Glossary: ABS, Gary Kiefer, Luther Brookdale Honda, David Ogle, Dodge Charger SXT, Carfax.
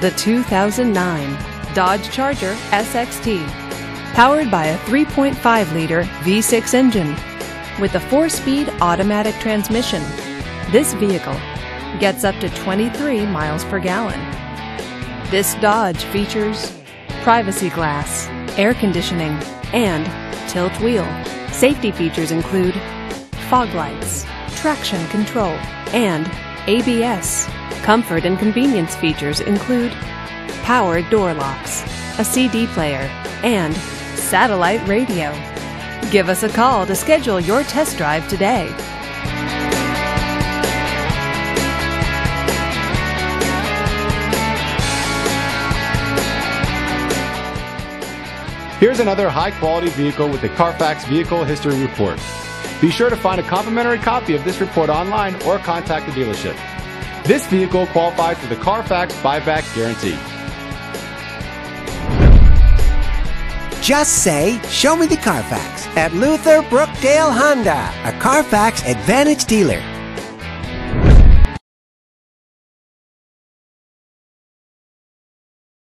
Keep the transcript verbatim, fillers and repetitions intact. the two thousand nine Dodge Charger S X T. Powered by a three point five liter V six engine with a four-speed automatic transmission, this vehicle gets up to twenty-three miles per gallon. This Dodge features privacy glass, air conditioning, and tilt wheel. Safety features include fog lights, traction control, and A B S. Comfort and convenience features include power door locks, a C D player, and satellite radio. Give us a call to schedule your test drive today. Here's another high-quality vehicle with the Carfax Vehicle History Report. Be sure to find a complimentary copy of this report online or contact the dealership. This vehicle qualifies for the Carfax Buyback Guarantee. Just say, "Show me the Carfax" at Luther Brookdale Honda, a Carfax Advantage dealer.